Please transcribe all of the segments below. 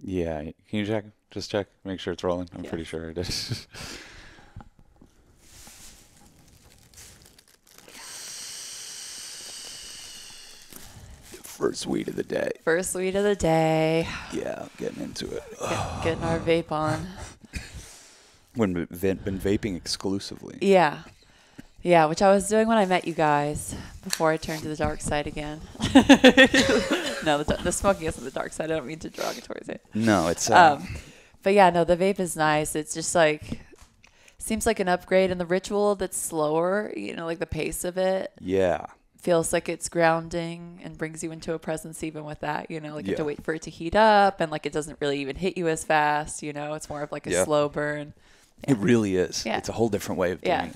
Yeah, can you check? Just check, make sure it's rolling. I'm pretty sure it is. First weed of the day. First weed of the day. Yeah, I'm getting into it. Getting our vape on. Been vaping exclusively. Yeah. Yeah, which I was doing when I met you guys before I turned to the dark side again. No, the smoking isn't the dark side. I don't mean to derogatory it. No, it's... but yeah, no, the vape is nice. It's just like... Seems like an upgrade, and the ritual that's slower, you know, like the pace of it. Yeah. Feels like it's grounding and brings you into a presence even with that, you know, like you have to wait for it to heat up, and like it doesn't really even hit you as fast, you know. It's more of like a slow burn. Yeah. It really is. Yeah. It's a whole different way of doing it.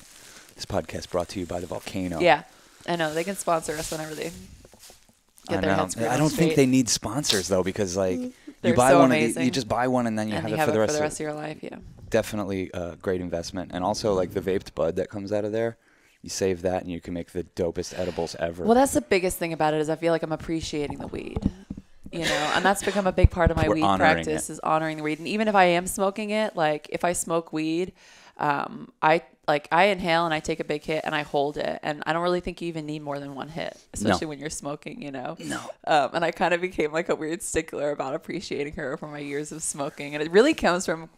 This podcast brought to you by the volcano. Yeah, I know. They can sponsor us whenever they get their heads screwed. I don't think they need sponsors, though, because like you buy one, you just buy one, and then you have it for the rest of your life. Yeah, definitely a great investment. And also like the vaped bud that comes out of there, you save that and you can make the dopest edibles ever. Well, that's the biggest thing about it is I feel like I'm appreciating the weed. You know, and that's become a big part of my weed practice is honoring the weed. And even if I am smoking it, like if I smoke weed, I inhale and I take a big hit and I hold it. And I don't really think you even need more than one hit, especially when you're smoking, you know? No. And I kind of became like a weird stickler about appreciating her over my years of smoking. And it really comes from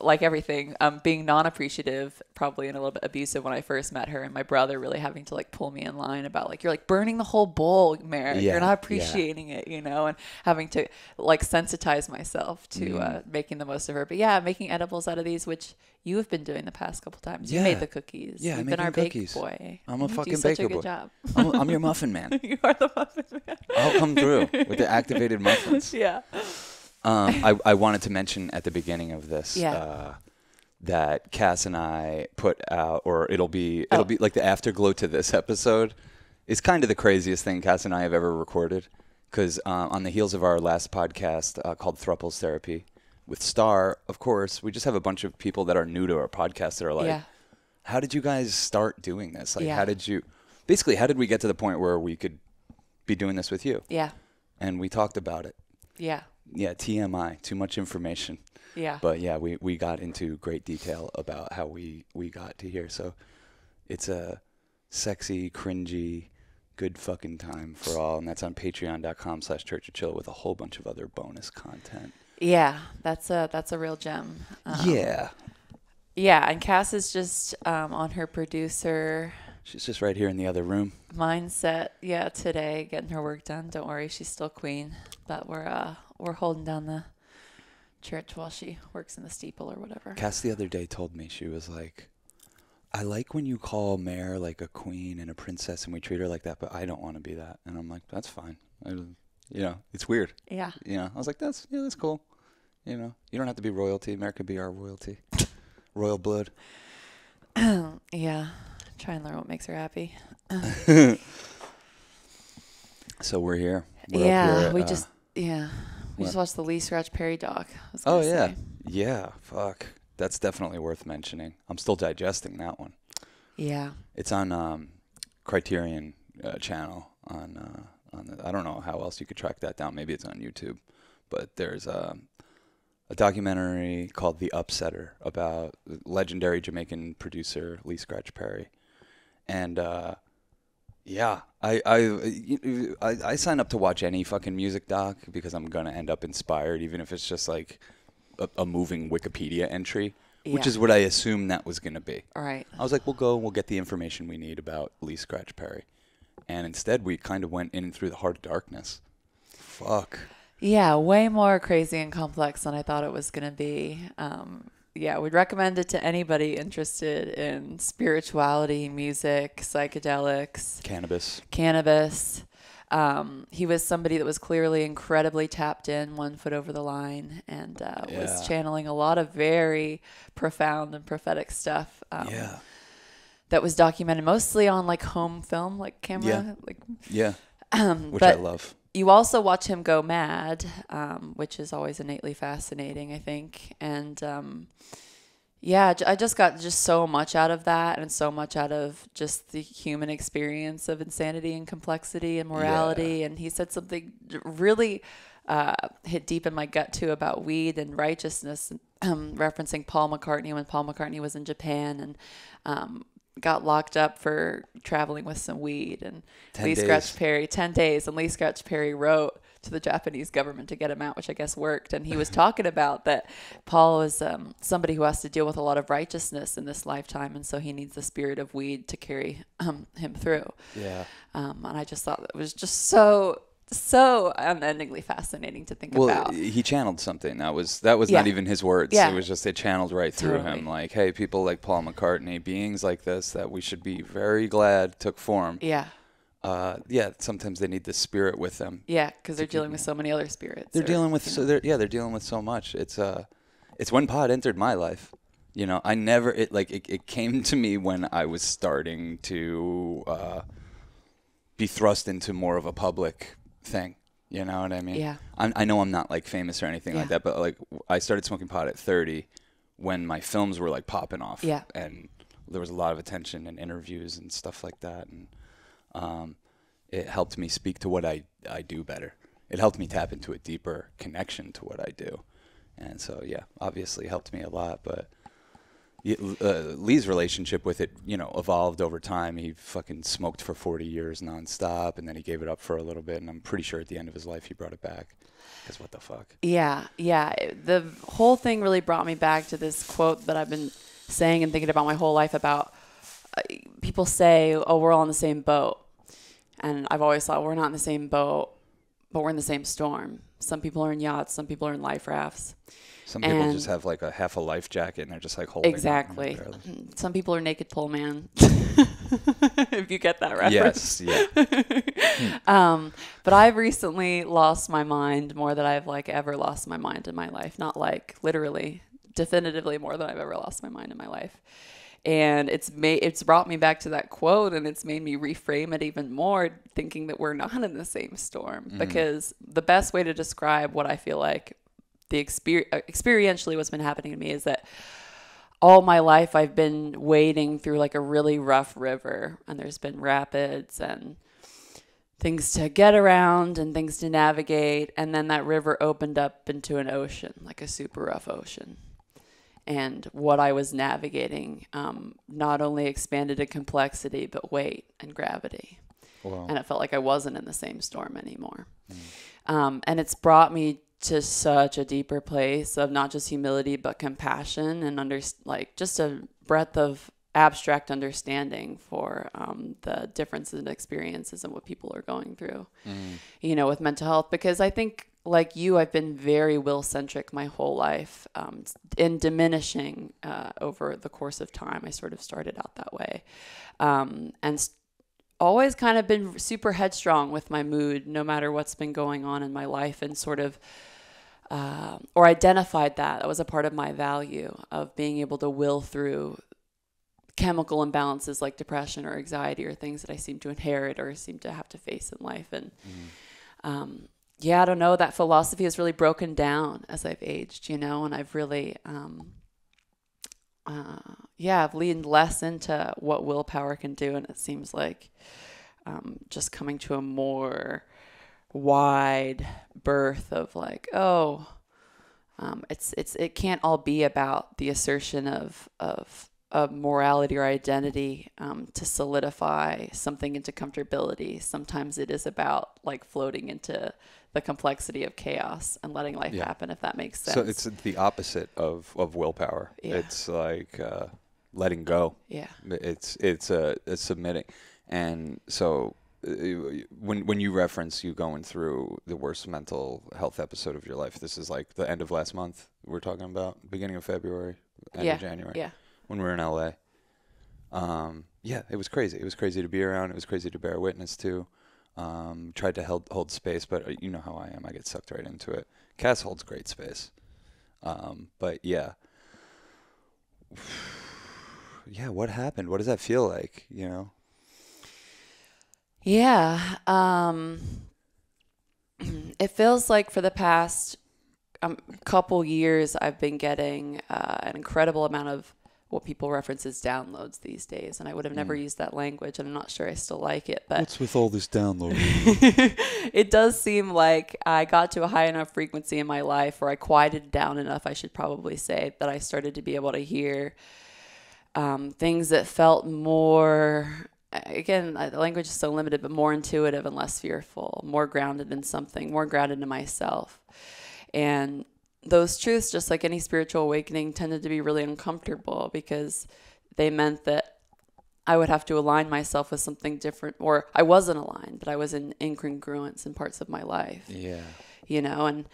like everything, being non-appreciative, probably, and a little bit abusive when I first met her, and my brother really having to like pull me in line about like, you're like burning the whole bowl, Mare. Yeah, you're not appreciating it, you know, and having to like sensitize myself to making the most of her. But yeah, making edibles out of these, which you have been doing the past couple times. You made the cookies. Yeah, I've been our cookies. Bake boy. I'm a fucking baker boy. Job. I'm your muffin man. You are the muffin man. I'll come through with the activated muffins. Yeah. I wanted to mention at the beginning of this that Cass and I put out, or it'll be like the afterglow to this episode. It's kind of the craziest thing Cass and I have ever recorded, because on the heels of our last podcast called Thruples Therapy with Star, of course, we just have a bunch of people that are new to our podcast that are like, how did you guys start doing this? Like, how did we get to the point where we could be doing this with you? Yeah. And we talked about it. Yeah. Yeah, TMI, too much information. Yeah. But yeah, we got into great detail about how we got to here. So it's a sexy, cringy, good fucking time for all. And that's on patreon.com/churchofchill with a whole bunch of other bonus content. Yeah, that's a real gem. Yeah, and Cass is just on her producer. She's just right here in the other room. Mindset, yeah, today, getting her work done. Don't worry, she's still queen. But we're holding down the church while she works in the steeple or whatever. Cass the other day told me, she was like, I like when you call Mare like a queen and a princess and we treat her like that, but I don't want to be that. And I'm like, that's fine. You know, it's weird. Yeah. You know, I was like, that's cool. You know, you don't have to be royalty. Mare could be our royalty. Royal blood. Yeah. Try and learn what makes her happy. So we're here. We just watched the Lee Scratch Perry doc. I was gonna say. Yeah, fuck. That's definitely worth mentioning. I'm still digesting that one. Yeah. It's on Criterion channel on the, I don't know how else you could track that down. Maybe it's on YouTube. But there's a documentary called The Upsetter about legendary Jamaican producer Lee Scratch Perry. And I sign up to watch any fucking music doc because I'm gonna end up inspired, even if it's just like a moving Wikipedia entry, which is what I assumed that was gonna be. All right. I was like, we'll go and we'll get the information we need about Lee Scratch Perry, and instead we kind of went in and through the heart of darkness. Fuck. Yeah, way more crazy and complex than I thought it was gonna be. Yeah, we'd recommend it to anybody interested in spirituality, music, psychedelics. Cannabis. He was somebody that was clearly incredibly tapped in, one foot over the line, and was channeling a lot of very profound and prophetic stuff. That was documented mostly on like home film, like camera. Which I love. You also watch him go mad, which is always innately fascinating, I think. And I just got so much out of that, and so much out of just the human experience of insanity and complexity and morality. Yeah. And he said something really hit deep in my gut too about weed and righteousness, referencing Paul McCartney when Paul McCartney was in Japan and got locked up for traveling with some weed. And Lee Scratch Perry, 10 days. And Lee Scratch Perry wrote to the Japanese government to get him out, which I guess worked. And he was talking about that Paul is somebody who has to deal with a lot of righteousness in this lifetime, and so he needs the spirit of weed to carry him through. Yeah. And I just thought that was just so unendingly fascinating to think about. He channeled something that was not even his words. Yeah. It was just, they channeled right through him. Like, hey, people like Paul McCartney, beings like this that we should be very glad took form. Yeah. Sometimes they need the spirit with them. Yeah, because they're dealing with so many other spirits. They're dealing with so much. It's when pot entered my life. You know, it came to me when I was starting to be thrust into more of a public thing. You know what I mean? Yeah. I know I'm not like famous or anything like that, but like I started smoking pot at 30 when my films were like popping off. Yeah. And there was a lot of attention and interviews and stuff like that, and it helped me speak to what I do better. It helped me tap into a deeper connection to what I do. And so, yeah, obviously helped me a lot. But Lee's relationship with it, you know, evolved over time. He fucking smoked for 40 years nonstop, and then he gave it up for a little bit. And I'm pretty sure at the end of his life, he brought it back. Because what the fuck? Yeah, yeah. The whole thing really brought me back to this quote that I've been saying and thinking about my whole life about, people say, oh, we're all in the same boat. And I've always thought, we're not in the same boat, but we're in the same storm. Some people are in yachts. Some people are in life rafts. Some people just have like half a life jacket and they're just like holding it. Exactly. Some people are naked pole man. If you get that reference. Yes. Yeah. But I've recently lost my mind more than I've like ever lost my mind in my life. Not like literally, definitively more than I've ever lost my mind in my life. And it's brought me back to that quote, and it's made me reframe it even more, thinking that we're not in the same storm. Mm-hmm. Because the best way to describe what I feel like the experientially what's been happening to me is that all my life I've been wading through like a really rough river, and there's been rapids and things to get around and things to navigate. And then that river opened up into an ocean, like a super rough ocean. And what I was navigating not only expanded in complexity, but weight and gravity. Wow. And it felt like I wasn't in the same storm anymore. Mm. And it's brought me to such a deeper place of not just humility, but compassion and just a breadth of abstract understanding for the differences in experiences and what people are going through, you know, with mental health. Because I think, like you, I've been very will-centric my whole life, in diminishing over the course of time. I sort of started out that way, and always kind of been super headstrong with my mood, no matter what's been going on in my life, and sort of or identified that. That was a part of my value of being able to will through chemical imbalances like depression or anxiety or things that I seem to inherit or seem to have to face in life. And yeah, I don't know. That philosophy has really broken down as I've aged, you know, and I've really, I've leaned less into what willpower can do. And it seems like just coming to a more wide berth of like, it can't all be about the assertion of morality or identity to solidify something into comfortability. Sometimes it is about like floating into the complexity of chaos and letting life happen, if that makes sense. So it's the opposite of willpower. Yeah. It's like letting go. Yeah. It's submitting. And so when you reference you going through the worst mental health episode of your life, this is like the end of last month we're talking about, beginning of February, end of January. Yeah. When we were in LA. It was crazy. It was crazy to be around. It was crazy to bear witness to. Tried to hold space, but you know how I am. I get sucked right into it. Cass holds great space. But yeah. Yeah, what happened? What does that feel like, you know? Yeah. It feels like for the past couple years, I've been getting an incredible amount of what people reference as downloads these days, and I would have never used that language, and I'm not sure I still like it. But what's with all this downloading? It does seem like I got to a high enough frequency in my life, or I quieted down enough, I should probably say, that I started to be able to hear things that felt more, again, the language is so limited, but more intuitive and less fearful, more grounded in something, more grounded in myself. And those truths, just like any spiritual awakening, tended to be really uncomfortable because they meant that I would have to align myself with something different, or I wasn't aligned, but I was in incongruence in parts of my life. Yeah. You know, and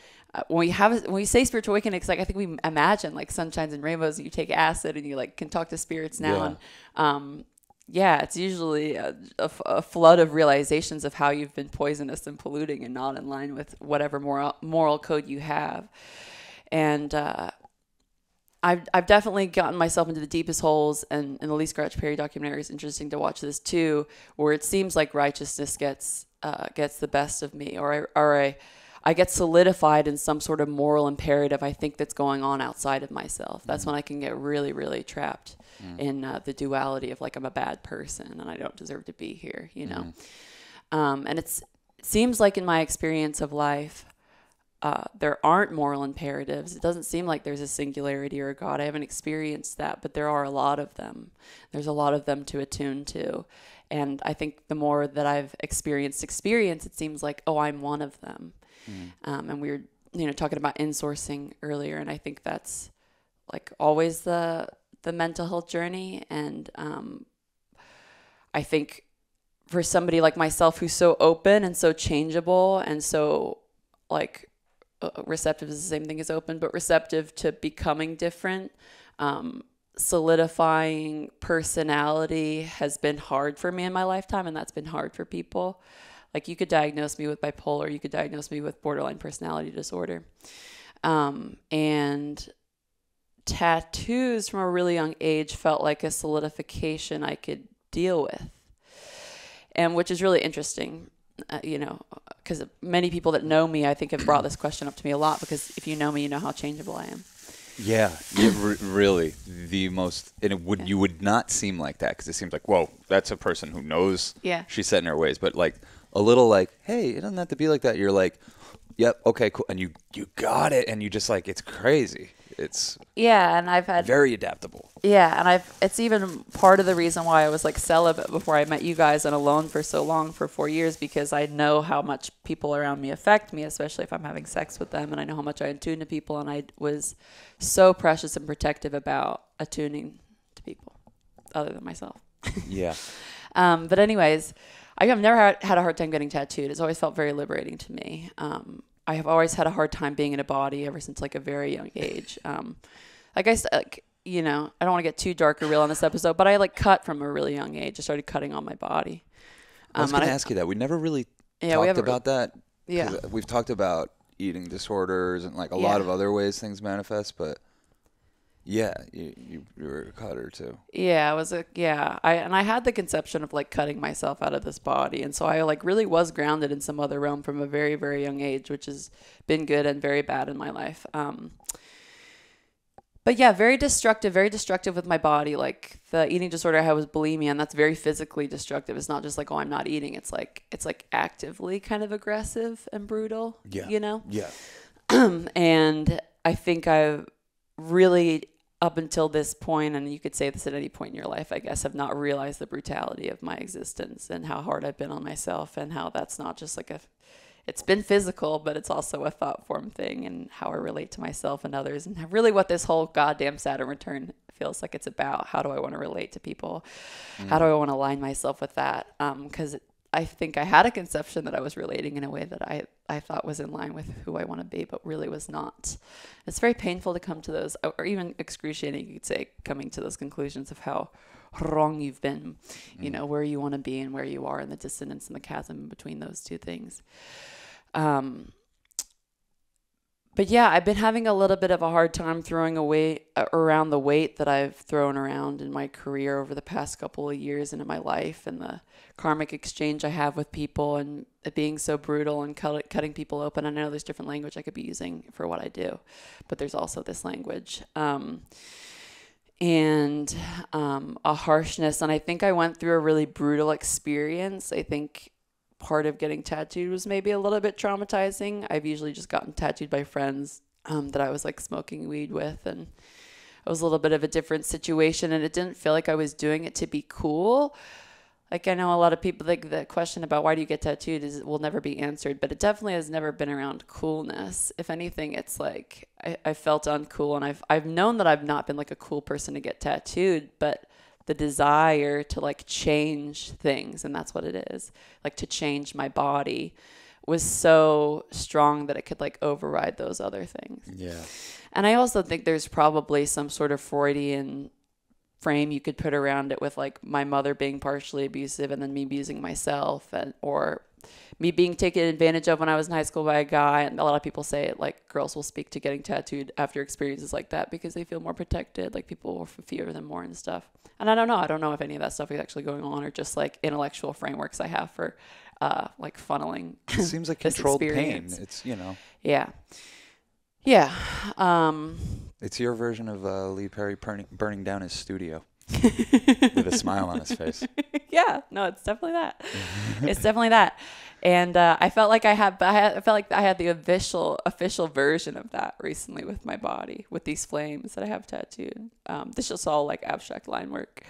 when we say spiritual awakening, it's like, I think we imagine like sunshines and rainbows, and you take acid and you like can talk to spirits now. Yeah. And, yeah, it's usually a flood of realizations of how you've been poisonous and polluting and not in line with whatever moral code you have. And I've definitely gotten myself into the deepest holes, and the Lee Scratch Perry documentary is interesting to watch this too, where it seems like righteousness gets the best of me, or I get solidified in some sort of moral imperative I think that's going on outside of myself. That's when I can get really, really trapped in the duality of like, I'm a bad person and I don't deserve to be here, you know? And it seems like in my experience of life, there aren't moral imperatives. It doesn't seem like there's a singularity or a God. I haven't experienced that, but there are a lot of them. There's a lot of them to attune to. And I think the more that I've experienced, it seems like, oh, I'm one of them. And we were, you know, talking about insourcing earlier, and I think that's like always the mental health journey. And I think for somebody like myself who's so open and so changeable and so like receptive is the same thing as open, but receptive to becoming different, solidifying personality has been hard for me in my lifetime, and that's been hard for people. Like, you could diagnose me with bipolar, you could diagnose me with borderline personality disorder. And tattoos from a really young age felt like a solidification I could deal with. And which is really interesting, you know, because many people that know me, I think, have brought this question up to me a lot, because if you know me, you know how changeable I am. Yeah, really. The most, and it would, you would not seem like that, because it seems like, whoa, that's a person who knows she's set in her ways, but like, a little like, hey, it doesn't have to be like that. You're like, yep, okay, cool. And you got it. And you just like, it's crazy. It's and I've had very adaptable. Yeah. And it's even part of the reason why I was like celibate before I met you guys and alone for so long for 4 years, because I know how much people around me affect me, especially if I'm having sex with them. And I know how much I attune to people. And I was so precious and protective about attuning to people other than myself. Yeah. But anyways, I've never had a hard time getting tattooed. It's always felt very liberating to me. I have always had a hard time being in a body ever since like a very young age. Like, you know, I don't want to get too dark or real on this episode, but I like cut from a really young age. I started cutting on my body. I was going to ask you that. We never really talked about that. Yeah. We've talked about eating disorders and like a lot of other ways things manifest, but yeah, you were a cutter too. Yeah, I was I had the conception of like cutting myself out of this body, and so I like really was grounded in some other realm from a very, very young age, which has been good and very bad in my life. But yeah, very destructive with my body. Like the eating disorder I had was bulimia, and that's very physically destructive. It's not just like, oh, I'm not eating. It's like actively kind of aggressive and brutal. Yeah, you know. Yeah. And I think I've really, up until this point, and you could say this at any point in your life, I guess, have not realized the brutality of my existence and how hard I've been on myself, and how that's not just like it's been physical, but it's also a thought form thing, and how I relate to myself and others, and really what this whole goddamn Saturn return feels like it's about. How do I want to relate to people? How do I want to align myself with that? Because I think I had a conception that I was relating in a way that I thought was in line with who I want to be, but really was not. It's very painful to come to those, or even excruciating, you could say, coming to those conclusions of how wrong you've been, you know, where you want to be and where you are, and the dissonance and the chasm between those two things. But yeah, I've been having a little bit of a hard time throwing away around the weight that I've thrown around in my career over the past couple of years and in my life, and the karmic exchange I have with people, and it being so brutal and cutting people open. I know there's different language I could be using for what I do, but there's also this language. and a harshness. And I think I went through a really brutal experience. I think part of getting tattooed was maybe a little bit traumatizing. I've usually just gotten tattooed by friends that I was like smoking weed with, and it was a little bit of a different situation, and it didn't feel like I was doing it to be cool. Like, I know a lot of people, like, the question about why do you get tattooed will never be answered, but it definitely has never been around coolness. If anything, it's like I felt uncool, and I've known that I've not been like a cool person to get tattooed, but the desire to like change things, and that's what it is, like to change my body, was so strong that it could like override those other things. Yeah. And I also think there's probably some sort of Freudian frame you could put around it with like my mother being partially abusive and then me abusing myself, and or me being taken advantage of when I was in high school by a guy. And a lot of people say it, like girls will speak to getting tattooed after experiences like that because they feel more protected, like people will fear them more and stuff. And I don't know if any of that stuff is actually going on, or just like intellectual frameworks I have for like funneling. It seems like controlled experience. Pain. It's, you know. Yeah. Yeah. It's your version of Lee Perry burning down his studio with a smile on his face. Yeah, no, it's definitely that. It's definitely that. And I felt like I felt like I had the official version of that recently with my body, with these flames that I have tattooed. This is all like abstract line work.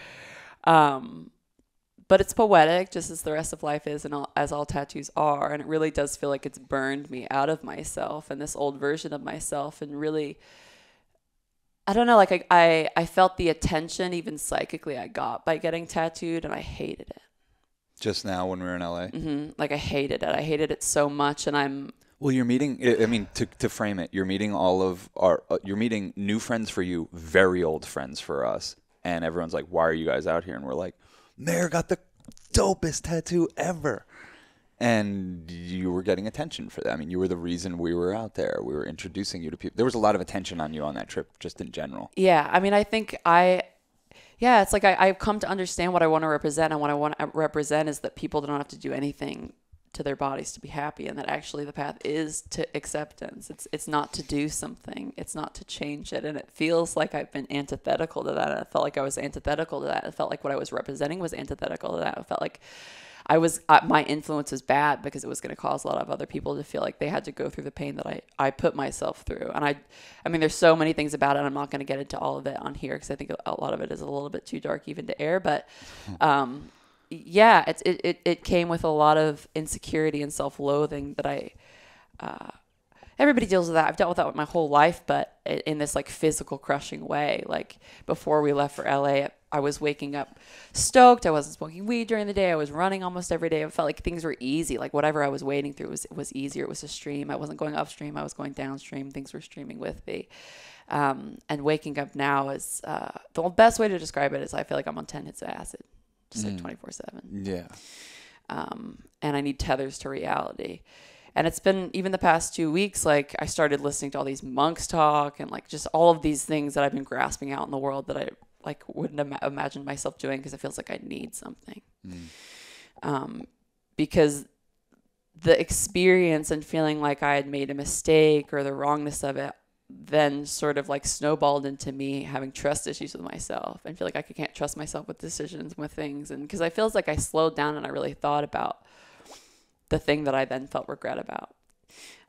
But it's poetic, just as the rest of life is, and as all tattoos are. And it really does feel like it's burned me out of myself and this old version of myself. And really, I don't know, like I felt the attention even psychically I got by getting tattooed, and I hated it. Just now when we were in LA? Mm-hmm. Like I hated it. I hated it so much, and I'm... Well, you're meeting, I mean, to frame it, you're meeting you're meeting new friends for you, very old friends for us. And everyone's like, why are you guys out here? And we're like, Mare got the dopest tattoo ever. And you were getting attention for that. I mean, you were the reason we were out there. We were introducing you to people. There was a lot of attention on you on that trip, just in general. Yeah. I mean, I think yeah, it's like I've come to understand what I want to represent. And what I want to represent is that people don't have to do anything to their bodies to be happy, and that actually the path is to acceptance. It's not to do something, it's not to change it. And it feels like I've been antithetical to that. And it felt like I was antithetical to that. It felt like what I was representing was antithetical to that. It felt like my influence was bad because it was going to cause a lot of other people to feel like they had to go through the pain that I put myself through. And I mean, there's so many things about it. I'm not going to get into all of it on here because I think a lot of it is a little bit too dark even to air, but yeah, it came with a lot of insecurity and self-loathing that everybody deals with that. I've dealt with that my whole life, but in this like physical crushing way. Like before we left for LA, I was waking up stoked. I wasn't smoking weed during the day. I was running almost every day. It felt like things were easy. Like whatever I was wading through was easier. It was a stream. I wasn't going upstream. I was going downstream. Things were streaming with me. And waking up now is, the best way to describe it is I feel like I'm on 10 hits of acid. Just like 24/7. Yeah. And I need tethers to reality. And it's been even the past 2 weeks, like I started listening to all these monks talk and like just all of these things that I've been grasping out in the world that I like wouldn't imagine myself doing because it feels like I need something. Because the experience and feeling like I had made a mistake or the wrongness of it then sort of like snowballed into me having trust issues with myself and feel like I can't trust myself with decisions, with things. And because I feel like I slowed down and I really thought about the thing that I then felt regret about.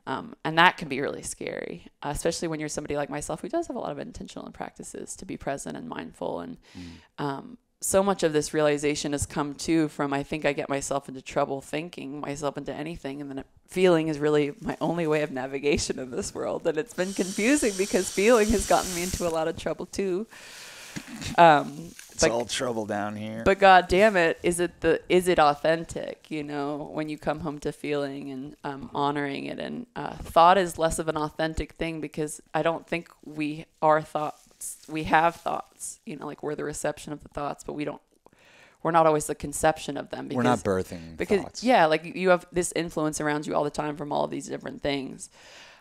And that can be really scary, especially when you're somebody like myself who does have a lot of intentional practices to be present and mindful. And so much of this realization has come too from, I think I get myself into trouble thinking myself into anything, and then feeling is really my only way of navigation in this world. And it's been confusing because feeling has gotten me into a lot of trouble too. It's all trouble down here. But God damn it, is it authentic? You know, when you come home to feeling and honoring it, and thought is less of an authentic thing because I don't think we are thought. We have thoughts, you know, like we're the reception of the thoughts, but we're not always the conception of them. Because, we're not birthing thoughts. Yeah, like you have this influence around you all the time from all of these different things.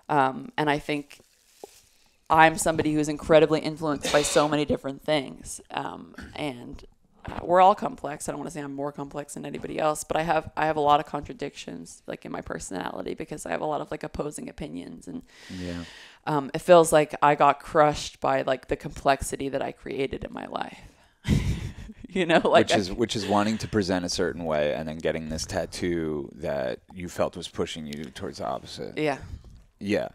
And I think I'm somebody who's incredibly influenced by so many different things. And we're all complex. I don't want to say I'm more complex than anybody else, but I have a lot of contradictions, like in my personality, because I have a lot of like opposing opinions, and it feels like I got crushed by like the complexity that I created in my life. You know, like which is wanting to present a certain way and then getting this tattoo that you felt was pushing you towards the opposite. Yeah. Yeah.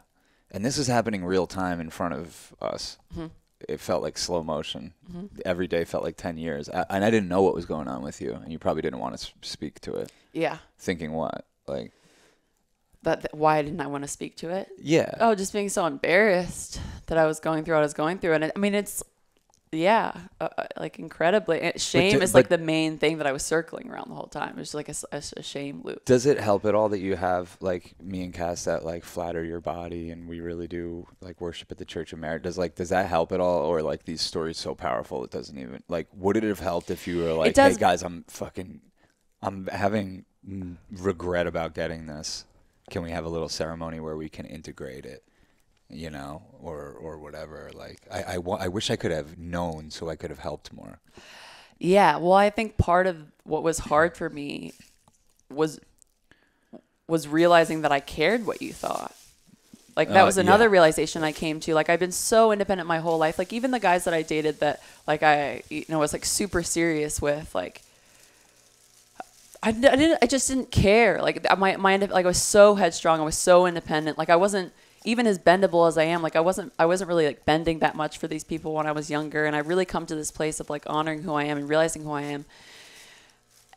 And this is happening real time in front of us. Mm-hmm. It felt like slow motion. Mm-hmm. Every day felt like 10 years. And I didn't know what was going on with you. And you probably didn't want to speak to it. Yeah. Thinking what? Like. That why didn't I want to speak to it? Yeah. Oh, just being so embarrassed that I was going through what I was going through. And it's, yeah, like incredibly. Shame is like the main thing that I was circling around the whole time. It was like a shame loop. Does it help at all that you have like me and Cass that like flatter your body, and we really do like worship at the Church of Mare? Does that help at all, or like these stories so powerful it doesn't even like? Would it have helped if you were like, hey guys, I'm having regret about getting this. Can we have a little ceremony where we can integrate it? You know, or whatever. Like, I wish I could have known so I could have helped more. Yeah. Well, I think part of what was hard for me was realizing that I cared what you thought. Like, that was another realization I came to. Like, I've been so independent my whole life. Like, even the guys that I dated that, like, I, you know, was like super serious with, like, I just didn't care. Like, I was so headstrong. I was so independent. Like, I wasn't, even as bendable as I am, like I wasn't really like bending that much for these people when I was younger. And I really come to this place of like honoring who I am and realizing who I am,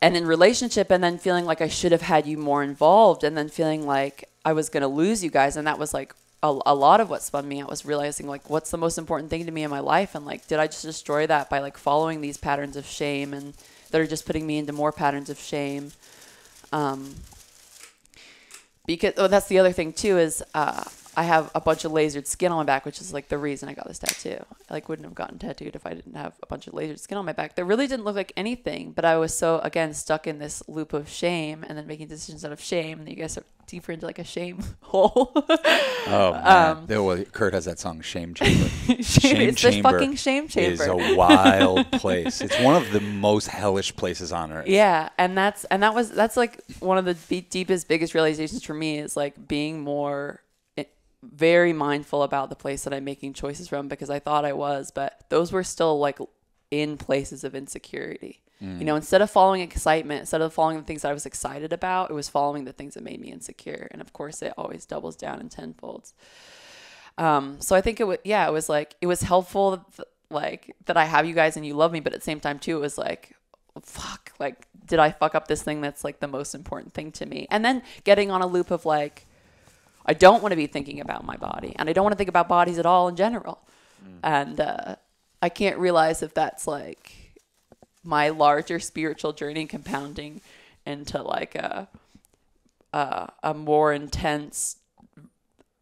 and in relationship, and then feeling like I should have had you more involved, and then feeling like I was going to lose you guys. And that was like a lot of what spun me out, was realizing like, what's the most important thing to me in my life? And like, did I just destroy that by like following these patterns of shame, and that are just putting me into more patterns of shame? Because that's the other thing too, is, I have a bunch of lasered skin on my back, which is like the reason I got this tattoo. I like wouldn't have gotten tattooed if I didn't have a bunch of lasered skin on my back. That really didn't look like anything, but I was so, again, stuck in this loop of shame, and then making decisions out of shame, and you guys are deeper into like a shame hole. Oh, man. Kurt has that song, Shame Chamber. Shame Chamber. The fucking Shame Chamber. Is a wild place. It's one of the most hellish places on earth. Yeah, and that's like one of the deepest, biggest realizations for me, is like being more very mindful about the place that I'm making choices from, because I thought I was, but those were still like in places of insecurity. Mm. You know, instead of following excitement, instead of following the things that I was excited about, it was following the things that made me insecure. And of course it always doubles down in tenfolds. So I think it was helpful like that I have you guys and you love me, but at the same time too, it was like, fuck, like, did I fuck up this thing that's like the most important thing to me? And then getting on a loop of like, I don't want to be thinking about my body, and I don't want to think about bodies at all in general. Mm. And I can't realize if that's like my larger spiritual journey compounding into like a more intense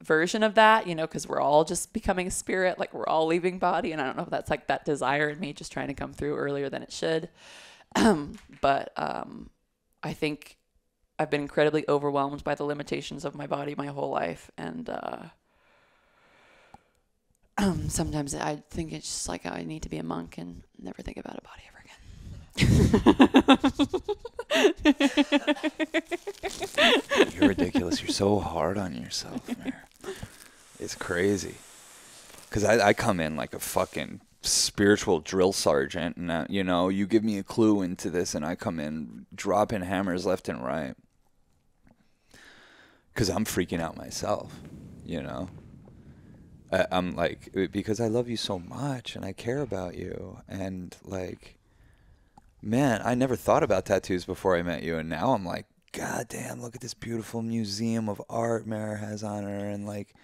version of that, you know, because we're all just becoming spirit, like we're all leaving body. And I don't know if that's like that desire in me just trying to come through earlier than it should. But I think I've been incredibly overwhelmed by the limitations of my body my whole life. And sometimes I think it's just like, I need to be a monk and never think about a body ever again. You're ridiculous. You're so hard on yourself, man. It's crazy. Because I come in like a fucking spiritual drill sergeant, and you know, you give me a clue into this and I come in dropping hammers left and right. Because I'm freaking out myself, you know. I'm like, because I love you so much and I care about you. And like, man, I never thought about tattoos before I met you. And now I'm like, God damn, look at this beautiful museum of art Mare has on her. And like,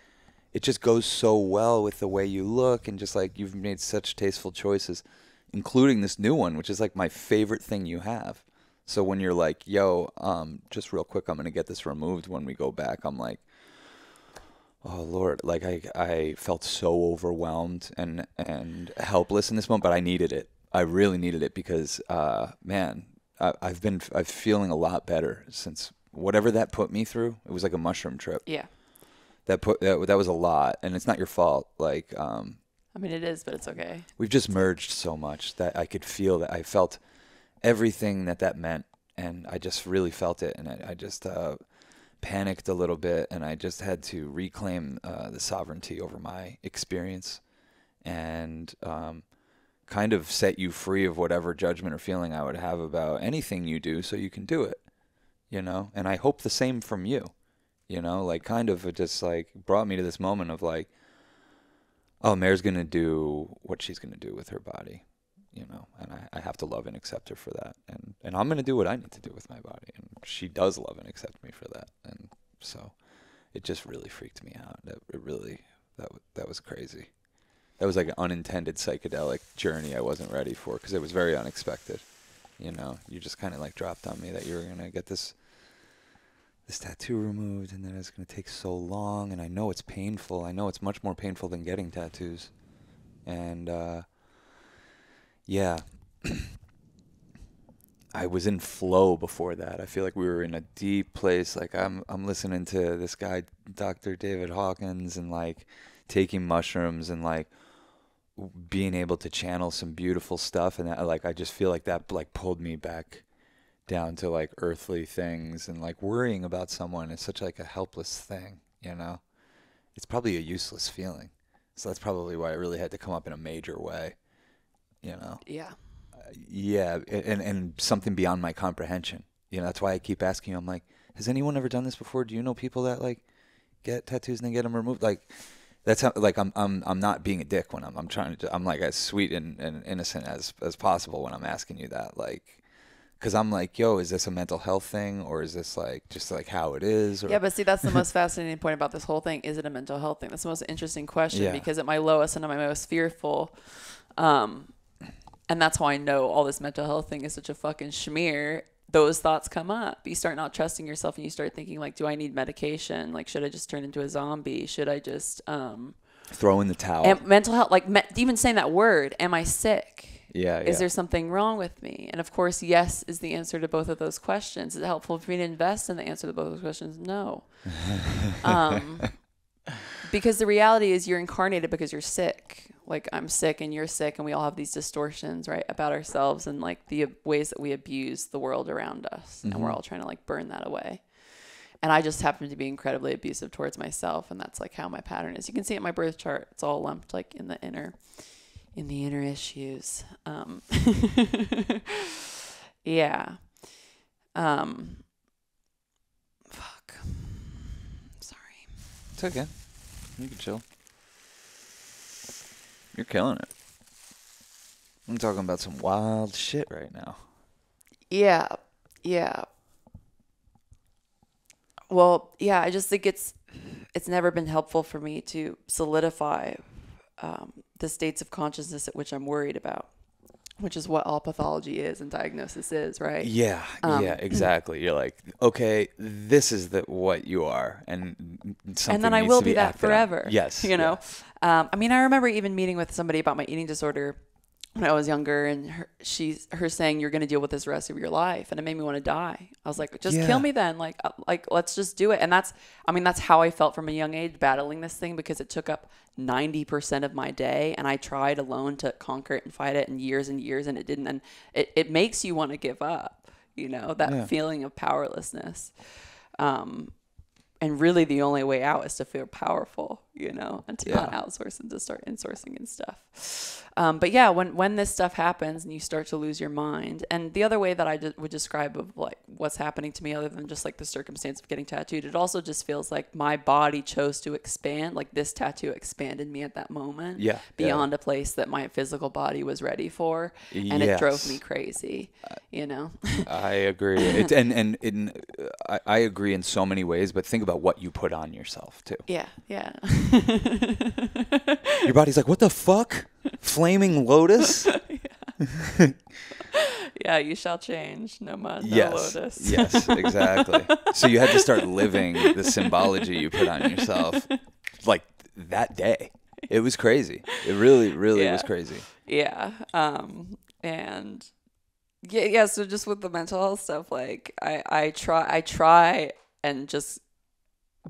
it just goes so well with the way you look. And just like, you've made such tasteful choices, including this new one, which is like my favorite thing you have. So when you're like, yo, just real quick, I'm going to get this removed when we go back, I'm like, oh Lord, like I felt so overwhelmed and helpless in this moment, but I needed it. I really needed it, because man, I'm feeling a lot better since whatever that put me through. It was like a mushroom trip. Yeah. That was a lot, and it's not your fault. Like, I mean, it is, but it's okay. We've just merged so much that I could feel that I felt everything that that meant. And I just really felt it. And I just panicked a little bit. And I just had to reclaim the sovereignty over my experience and kind of set you free of whatever judgment or feeling I would have about anything you do so you can do it, you know? And I hope the same from you, you know? Like, kind of, it just, like, brought me to this moment of, like, oh, Mare's going to do what she's going to do with her body, you know, and I have to love and accept her for that. And I'm going to do what I need to do with my body. And she does love and accept me for that. And so it just really freaked me out. It really, that was crazy. That was like an unintended psychedelic journey I wasn't ready for because it was very unexpected. You know, you just kind of like dropped on me that you were going to get this tattoo removed and then it's going to take so long. And I know it's painful. I know it's much more painful than getting tattoos. And, yeah, I was in flow before that. I feel like we were in a deep place. Like I'm listening to this guy, Dr. David Hawkins, and like taking mushrooms and like being able to channel some beautiful stuff. And that, like, I just feel like that like pulled me back down to like earthly things, and like worrying about someone is such like a helpless thing, you know? It's probably a useless feeling. So that's probably why it really had to come up in a major way, you know? Yeah. Yeah. And something beyond my comprehension, you know? That's why I keep asking you, I'm like, has anyone ever done this before? Do you know people that like get tattoos and then get them removed? Like, that's how, like, I'm not being a dick when I'm trying to, I'm like as sweet and innocent as possible when I'm asking you that, like, because I'm like, yo, is this a mental health thing? Or is this like just like how it is? Or... Yeah, but see, that's the most fascinating point about this whole thing. Is it a mental health thing? That's the most interesting question, yeah. Because at my lowest and at my most fearful, and that's why I know all this mental health thing is such a fucking schmear. Those thoughts come up. You start not trusting yourself and you start thinking like, do I need medication? Like, should I just turn into a zombie? Should I just throw in the towel? And mental health, like even saying that word, am I sick? Yeah, is there something wrong with me? And of course, yes is the answer to both of those questions. Is it helpful for me to invest in the answer to both of those questions? No. Because the reality is you're incarnated because you're sick. Like, I'm sick and you're sick, and we all have these distortions, right, about ourselves and like the ways that we abuse the world around us. Mm-hmm. And we're all trying to like burn that away. And I just happen to be incredibly abusive towards myself. And that's like how my pattern is. You can see it in my birth chart. It's all lumped like in the inner issues. Yeah. Fuck. Sorry. It's okay. You can chill. You're killing it. I'm talking about some wild shit right now. Yeah. Yeah. Well, yeah, I just think it's never been helpful for me to solidify the states of consciousness at which I'm worried about, which is what all pathology is and diagnosis is, right? Yeah, yeah, exactly. You're like, okay, this is what you are, and something. And then I will be that forever. On. Yes, you know. Yeah. I mean, I remember even meeting with somebody about my eating disorder when I was younger, and her saying, "You're going to deal with this the rest of your life," and it made me want to die. I was like, "Just kill me then, like let's just do it." And that's, I mean, that's how I felt from a young age battling this thing, because it took up 90% of my day, and I tried alone to conquer it and fight it, and years, and it didn't. And it makes you want to give up, you know, that feeling of powerlessness. And really, the only way out is to feel powerful, you know, and to not outsource and to start insourcing and stuff. But yeah, when this stuff happens and you start to lose your mind, and the other way that I would describe of like what's happening to me, other than just like the circumstance of getting tattooed, it also just feels like my body chose to expand. Like, this tattoo expanded me at that moment beyond a place that my physical body was ready for, and it drove me crazy, you know? I agree. I agree in so many ways, but think about what you put on yourself too. Yeah Your body's like, what the fuck, flaming lotus? Yeah, you shall change, no mud, no lotus. Yes, exactly. So you had to start living the symbology you put on yourself like that day. It was crazy. It really was crazy. And yeah, so just with the mental health stuff, like I try and just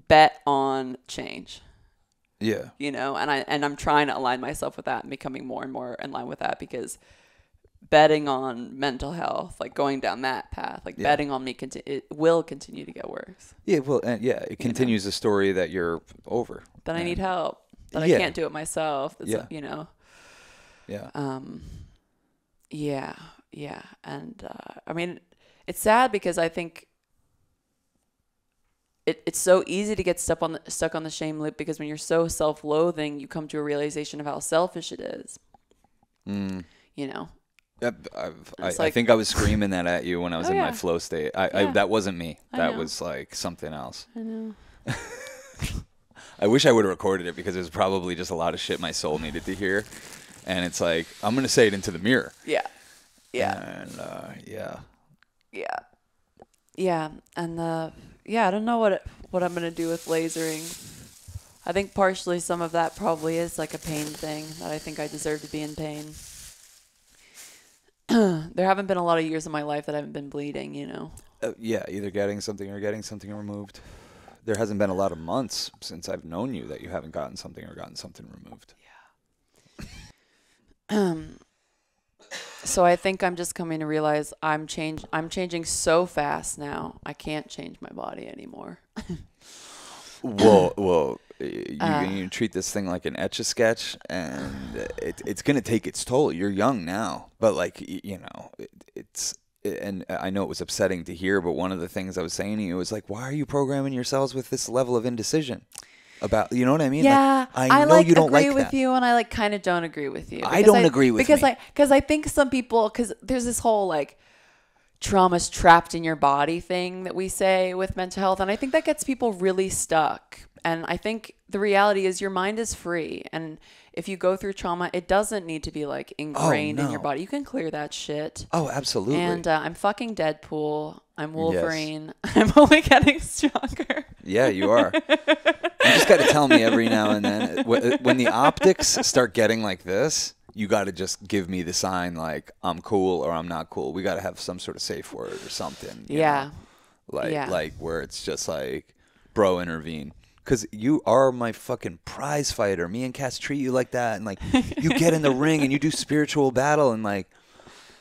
bet on change. Yeah. You know, and I'm trying to align myself with that and becoming more and more in line with that, because betting on mental health, like going down that path, like betting on me, it will continue to get worse. Yeah, well, and it continues the story that you're over. That I need help. That I can't do it myself. It's like, you know. Yeah. Yeah. And I mean, it's sad because I think it's so easy to get stuck on the shame loop, because when you're so self-loathing, you come to a realization of how selfish it is. Mm. You know. I think I was screaming that at you when I was in my flow state. I that wasn't me. That was like something else. I know. I wish I would have recorded it, because it was probably just a lot of shit my soul needed to hear. And it's like, I'm going to say it into the mirror. Yeah. Yeah. And yeah. And I don't know what I'm going to do with lasering. I think partially some of that probably is like a pain thing, that I think I deserve to be in pain. There haven't been a lot of years in my life that I haven't been bleeding, you know. Either getting something removed. There hasn't been a lot of months since I've known you that you haven't gotten something or gotten something removed. Yeah. So I think I'm just coming to realize I'm changing so fast now. I can't change my body anymore. Whoa. You treat this thing like an Etch-a-Sketch, and it's going to take its toll. You're young now, but like, you know, and I know it was upsetting to hear, but one of the things I was saying to you was like, why are you programming yourselves with this level of indecision about, you know what I mean? Yeah. Like, I know you don't agree with you, and I like kind of don't agree with you. I don't agree with you. Because I think some people, because there's this whole like, trauma's trapped in your body thing that we say with mental health, and I think that gets people really stuck. And I think the reality is your mind is free, and if you go through trauma, it doesn't need to be like ingrained in your body. You can clear that shit. Oh, absolutely. And I'm fucking Deadpool. I'm Wolverine. Yes. I'm only getting stronger. Yeah, you are. You just got to tell me every now and then when the optics start getting like this. You got to just give me the sign like I'm cool or I'm not cool. We got to have some sort of safe word or something. You know? Like where it's just like, bro, intervene. Because you are my fucking prize fighter. Me and Cass treat you like that. And like you get in the ring and you do spiritual battle. And like,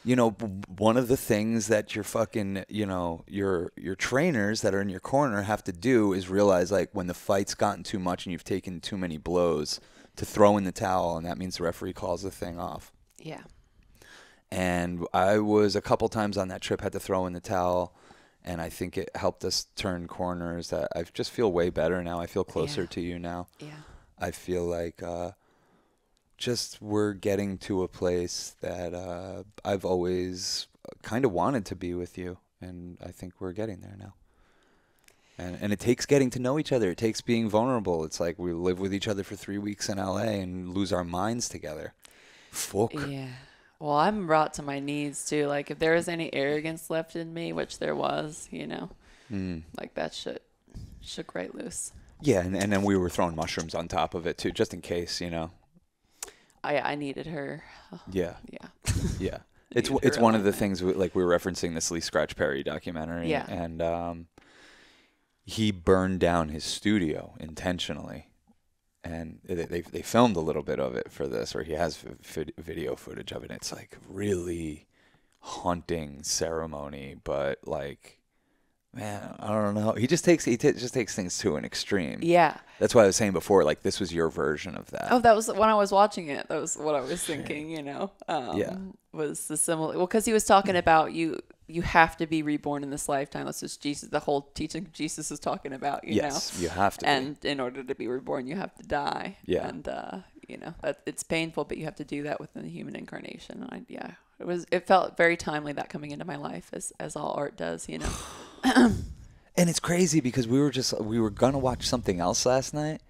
you know, one of the things that your fucking, you know, your trainers that are in your corner have to do is realize like when the fight's gotten too much and you've taken too many blows, to throw in the towel, and that means the referee calls the thing off. Yeah. And I was a couple times on that trip had to throw in the towel, and I think it helped us turn corners. I just feel way better now. I feel closer to you now. Yeah. I feel like just we're getting to a place that I've always kind of wanted to be with you, and I think we're getting there now. And it takes getting to know each other. It takes being vulnerable. It's like we live with each other for 3 weeks in L.A. and lose our minds together. Fuck. Yeah. Well, I'm brought to my knees, too. Like, if there was any arrogance left in me, which there was, you know, like that shit shook right loose. Yeah, and then we were throwing mushrooms on top of it, too, just in case, you know. I needed her. Yeah. Yeah. Yeah. It's one of the things, like, we were referencing this Lee Scratch Perry documentary. Yeah. And, he burned down his studio intentionally, and they filmed a little bit of it for this, or he has video footage of it. It's like really haunting ceremony, but like, man, I don't know. He just takes things to an extreme. Yeah, that's why I was saying before, like this was your version of that. Oh, that was when I was watching it. That was what I was thinking. You know, was the similar. Well, because he was talking about you. You have to be reborn in this lifetime. That's just Jesus. The whole teaching Jesus is talking about, you know. You have to. And in order to be reborn, you have to die. Yeah. And you know, it's painful, but you have to do that within the human incarnation. And it felt very timely, that coming into my life as all art does, you know. And it's crazy because we were gonna watch something else last night.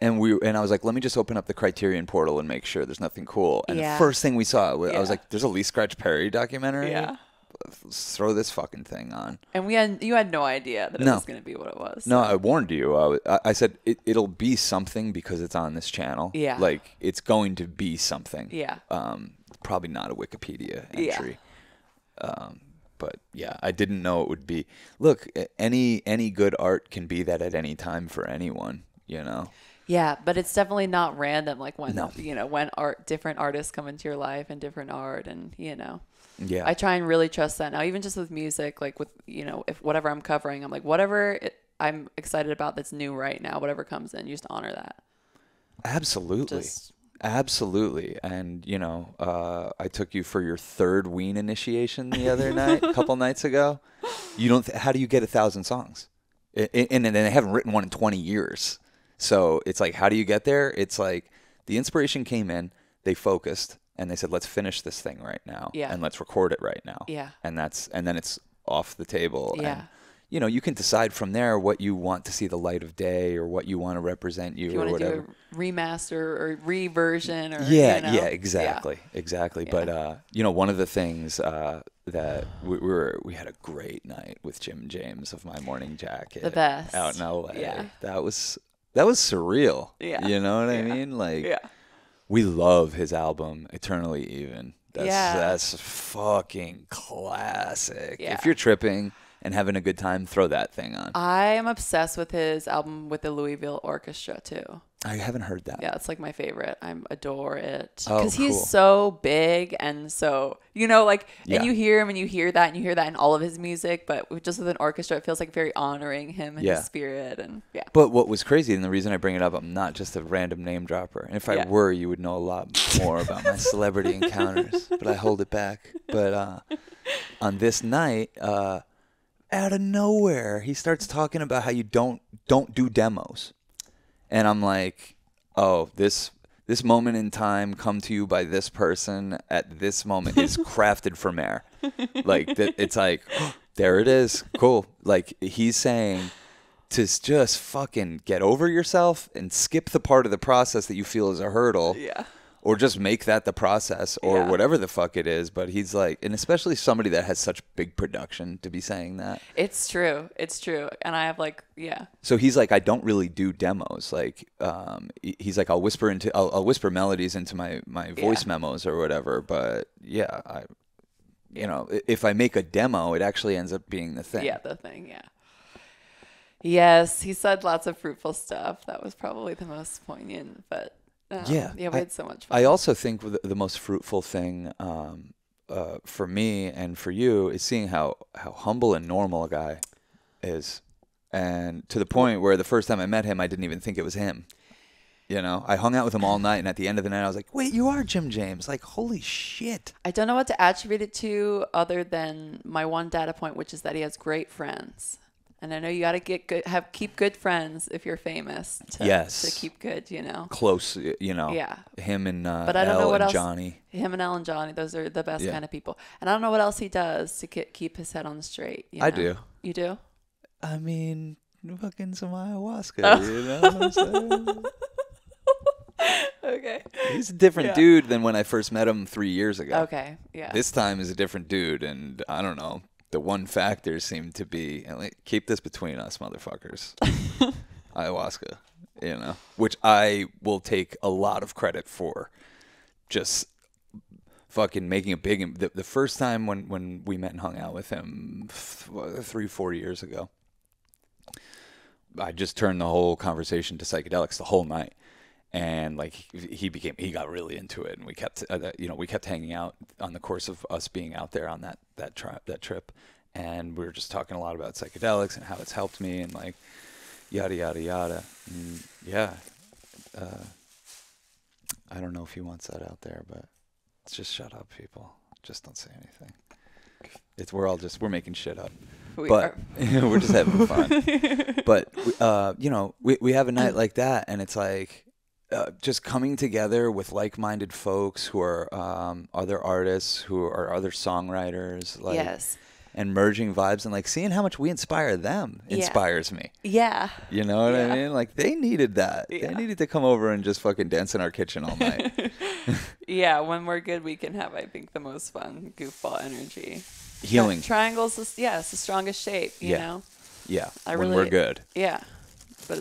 And I was like, let me just open up the Criterion portal and make sure there's nothing cool. And the first thing we saw, I was like, there's a Lee Scratch Perry documentary. Yeah. Let's throw this fucking thing on. And you had no idea that it was going to be what it was. No, I warned you. I said it'll be something because it's on this channel. Yeah. Like it's going to be something. Yeah. Probably not a Wikipedia entry. Yeah. But yeah, I didn't know it would be. Look, any good art can be that at any time for anyone, you know. Yeah, but it's definitely not random. Like when you know, when different artists come into your life and different art, and you know. Yeah. I try and really trust that now, even just with music, like with, you know, if whatever I'm covering, I'm like, whatever I'm excited about that's new right now, whatever comes in, you just honor that. Absolutely. Absolutely. And, you know, I took you for your third Ween initiation the other night, a couple nights ago. You don't, how do you get 1,000 songs? And they haven't written one in 20 years. So it's like, how do you get there? It's like the inspiration came in, they focused, and they said, let's finish this thing right now. Yeah. And let's record it right now. Yeah. And that's, and then it's off the table. Yeah. And, you know, you can decide from there what you want to see the light of day or what you want to represent you, if you or whatever. Do a remaster or reversion or yeah, you know. Yeah, exactly, yeah. Exactly. Yeah. But you know, one of the things that we had a great night with Jim James of My Morning Jacket, the best out in LA. Yeah. That was surreal. Yeah, you know what I mean? Like, yeah. We love his album Eternally Even. That's fucking classic. Yeah. If you're tripping and having a good time, throw that thing on. I am obsessed with his album with the Louisville Orchestra too. I haven't heard that. Yeah, it's like my favorite. I adore it. Oh, because he's so big and so, you know, like, and you hear him and you hear that and you hear that in all of his music, but just with an orchestra, it feels like very honoring him and his spirit. And But what was crazy, and the reason I bring it up, I'm not just a random name dropper. And if I were, you would know a lot more about my celebrity encounters, but I hold it back. But on this night, out of nowhere, he starts talking about how you don't do demos. And I'm like, oh, this moment in time come to you by this person at this moment is crafted for Mare. Like, it's like, oh, there it is. Cool. Like, he's saying to just fucking get over yourself and skip the part of the process that you feel is a hurdle. Yeah. Or just make that the process or whatever the fuck it is. But he's like, and especially somebody that has such big production to be saying that. It's true. It's true. And I have like, yeah. So he's like, I don't really do demos. Like, he's like, I'll whisper melodies into my voice memos or whatever. But yeah, you know, if I make a demo, it actually ends up being the thing. Yeah, the thing. Yeah. Yes. He said lots of fruitful stuff. That was probably the most poignant, but. Yeah, we had so much fun. I also think the most fruitful thing for me and for you is seeing how humble and normal a guy is. And to the point where the first time I met him, I didn't even think it was him. You know, I hung out with him all night, and at the end of the night, I was like, wait, you are Jim James. Like, holy shit. I don't know what to attribute it to other than my one data point, which is that he has great friends. And I know you got to keep good friends if you're famous. To keep good, you know. Close, you know. Yeah. Him and but I don't know what else, Johnny. Him and Elle and Johnny, those are the best kind of people. And I don't know what else he does to keep his head on straight. You know? I do. You do? I mean, fucking some ayahuasca, you know what I'm saying? Okay. He's a different dude than when I first met him 3 years ago. Okay, yeah. This time is a different dude, and I don't know. The one factor seemed to be, keep this between us, motherfuckers, ayahuasca, you know, which I will take a lot of credit for, just fucking making a big, the first time when we met and hung out with him 3, 4 years ago, I just turned the whole conversation to psychedelics the whole night. And like he got really into it, and we kept we kept hanging out on the course of us being out there on that trip, and we were just talking a lot about psychedelics and how it's helped me and like yada yada yada. And yeah, I don't know if he wants that out there, but just shut up, people. Just don't say anything. We're making shit up. We're just having fun. But you know, we have a night like that, and it's like. Just coming together with like-minded folks who are other artists, who are other songwriters, like, and merging vibes, and like seeing how much we inspire them inspires me. Yeah, you know what I mean? Like they needed that. Yeah. They needed to come over and just fucking dance in our kitchen all night. Yeah, when we're good, we can have I think the most fun goofball energy. Healing triangles, it's the strongest shape. You know. Yeah. When we're good. Yeah, but.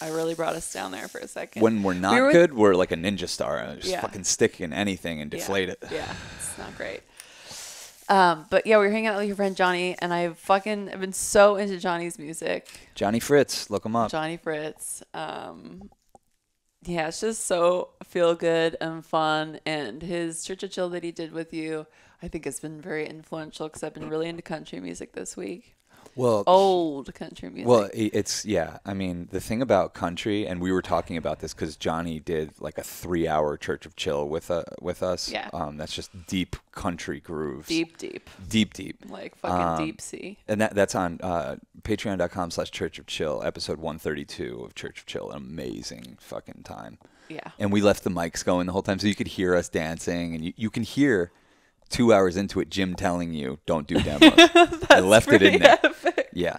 I really brought us down there for a second. When we're not good, we're like a ninja star. Just fucking stick in anything and deflate it. Yeah, it's not great. But yeah, we were hanging out with your friend Johnny, and I fucking have been so into Johnny's music. Johnny Fritz, look him up. Johnny Fritz. Yeah, it's just so feel good and fun. And his Church of Chill that he did with you, I think it's been very influential because I've been really into country music this week. Well, old country music. Well, it's, yeah. I mean, the thing about country, and we were talking about this because Johnny did like a 3-hour Church of Chill with us. Yeah. That's just deep country grooves. Deep. Like fucking deep sea. And that's on patreon.com/Church of Chill, episode 132 of Church of Chill. An amazing fucking time. Yeah. And we left the mics going the whole time so you could hear us dancing, and you can hear 2 hours into it, Jim telling you, don't do demos. I left it in there. Epic. Yeah.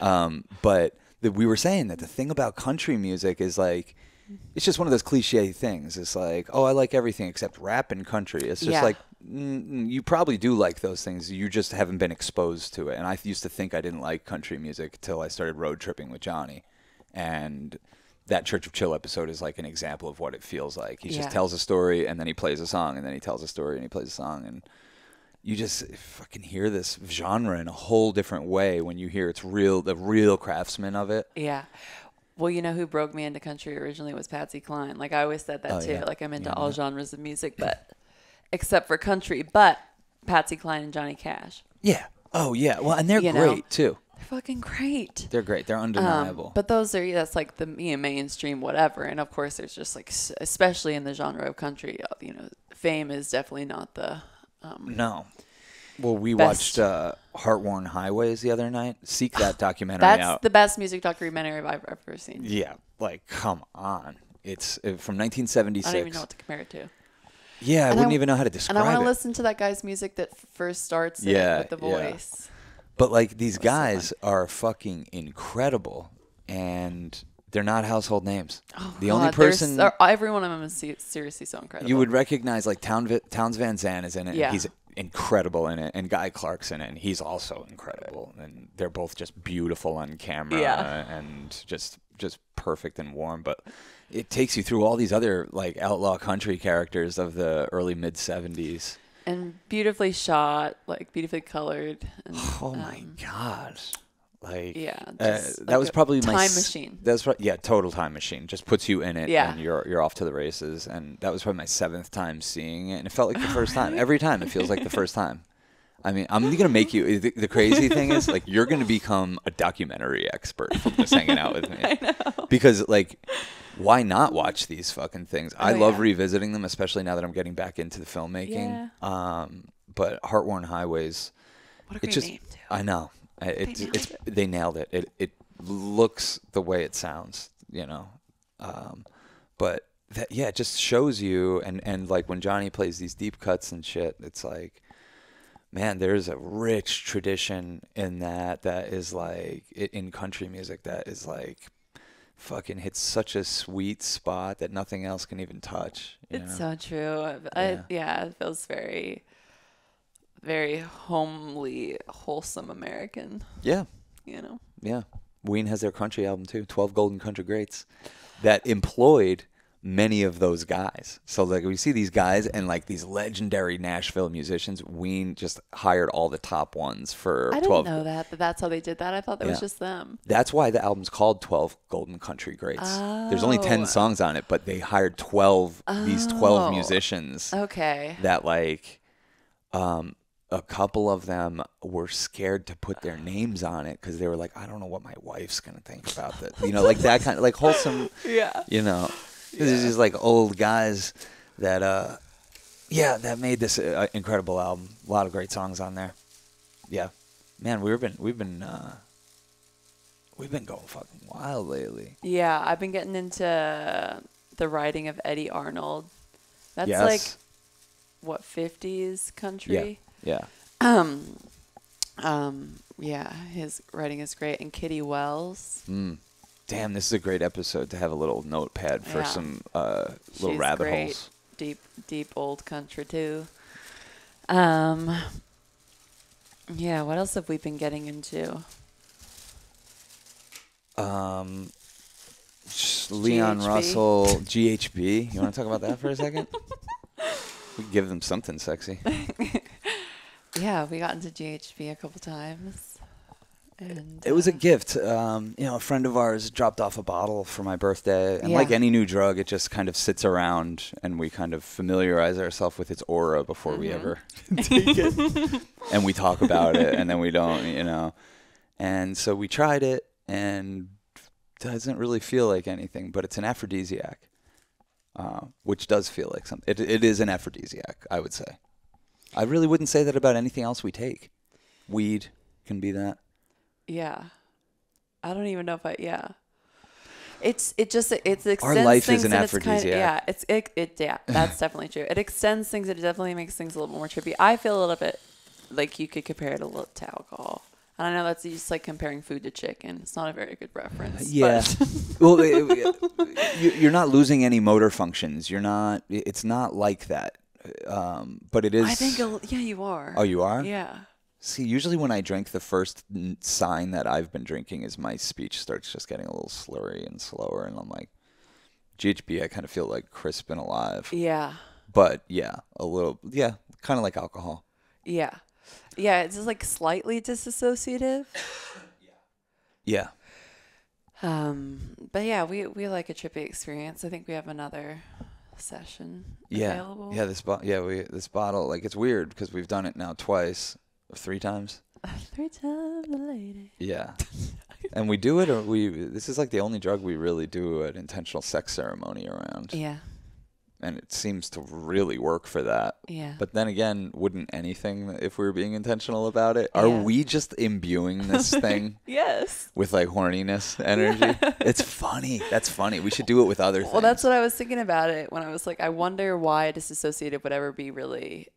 But we were saying that the thing about country music is like, it's just one of those cliche things. It's like, oh, I like everything except rap and country. It's just like, you probably do like those things. You just haven't been exposed to it. And I used to think I didn't like country music until I started road tripping with Johnny. And that Church of Chill episode is like an example of what it feels like. He just tells a story, and then he plays a song, and then he tells a story, and he plays a song. And you just fucking hear this genre in a whole different way when you hear the real craftsman of it. Yeah. Well, you know who broke me into country originally was Patsy Cline. Like, I always said that, too. Yeah. Like, I'm into all genres of music, but except for country. But Patsy Cline and Johnny Cash. Yeah. Oh, yeah. Well, and they're great, too. They're fucking great. They're great. They're undeniable. But that's like the mainstream whatever. And of course, there's just like, especially in the genre of country, you know, fame is definitely not the no. Well, we watched Heartworn Highways the other night. Seek that documentary out. That's the best music documentary I've ever seen. Yeah. Like, come on. It's from 1976. I don't even know what to compare it to. Yeah. I wouldn't even know how to describe it. And I want to listen to that guy's music that first starts with the voice. Yeah. But, like, these guys are fucking incredible, and they're not household names. Oh, the only person... Every one of them is seriously so incredible. You would recognize, like, Townes Van Zandt is in it. Yeah. He's incredible in it. And Guy Clark's in it, and he's also incredible. And they're both just beautiful on camera and just perfect and warm. But it takes you through all these other, like, outlaw country characters of the early, mid-'70s. And beautifully shot, like beautifully colored. And, oh my God! Like like that was probably my time machine. That's right. Yeah, total time machine. Just puts you in it, and you're off to the races. And that was probably my 7th time seeing it, and it felt like the first time. Every time it feels like the first time. I mean, I'm gonna make you. The crazy thing is, like, you're gonna become a documentary expert from just hanging out with me. I know. Because like, why not watch these fucking things? I love revisiting them, especially now that I'm getting back into the filmmaking. Yeah. But Heartworn Highways, what a great name, too. I know. They nailed it. It looks the way it sounds, you know. But that, yeah, it just shows you, and like when Johnny plays these deep cuts and shit, it's like, man, there's a rich tradition in that is like in country music that is like fucking hits such a sweet spot that nothing else can even touch. It's so true. It feels very, very homely, wholesome American. Yeah. You know? Yeah. Ween has their country album too, 12 Golden Country Greats, that employed many of those guys. So like we see these guys and like these legendary Nashville musicians. Ween just hired all the top ones for 12. I didn't know that, but that's how they did that. I thought that was just them. That's why the album's called 12 Golden Country Greats. Oh. There's only 10 songs on it, but they hired 12 musicians. Okay. That like a couple of them were scared to put their names on it because they were like, I don't know what my wife's gonna think about that. You know, like that kind of like wholesome. Yeah. You know. Yeah. This is just like old guys that, that made this incredible album. A lot of great songs on there. Yeah, man, we've been going fucking wild lately. Yeah, I've been getting into the writing of Eddie Arnold. That's like what 50s country. Yeah. Yeah, his writing is great, and Kitty Wells. Mm. Damn, this is a great episode to have a little notepad for some little rabbit holes. Deep old country too. Yeah, what else have we been getting into? Leon Russell, GHB. You want to talk about that for a second? We can give them something sexy. Yeah, we got into GHB a couple times. And, it was a gift. You know, a friend of ours dropped off a bottle for my birthday. And like any new drug, it just kind of sits around and we kind of familiarize ourselves with its aura before we ever take it. And we talk about it and then we don't, you know. And so we tried it and doesn't really feel like anything, but it's an aphrodisiac, which does feel like something. It is an aphrodisiac, I would say. I really wouldn't say that about anything else we take. Weed can be that. Yeah, I don't even know if I. Yeah, it just extends. Our life is an aphrodisiac. Yeah, yeah, that's definitely true. It extends things. It definitely makes things a little more trippy. I feel a little bit like you could compare it a little to alcohol. And I know that's just like comparing food to chicken. It's not a very good reference. Yeah, well, you're not losing any motor functions. You're not. It's not like that. But it is. I think. Yeah, you are. Oh, you are. Yeah. See, usually when I drink, the first sign that I've been drinking is my speech starts just getting a little slurry and slower. And I'm like, GHB, I kind of feel like crisp and alive. Yeah. But yeah, a little, yeah, kind of like alcohol. Yeah. Yeah, it's just like slightly disassociative. Yeah. Yeah. But yeah, we like a trippy experience. I think we have another session available. Yeah, this bottle, like it's weird because we've done it now twice. 3 times. 3 times a lady. Yeah. And we do it, or this is like the only drug we really do an intentional sex ceremony around. Yeah. And it seems to really work for that. Yeah. But then again, wouldn't anything if we were being intentional about it? Yeah. Are we just imbuing this thing? Yes. With like horniness energy? It's funny. That's funny. We should do it with other things. Well, that's what I was thinking about it when I was like, I wonder why disassociated would ever be really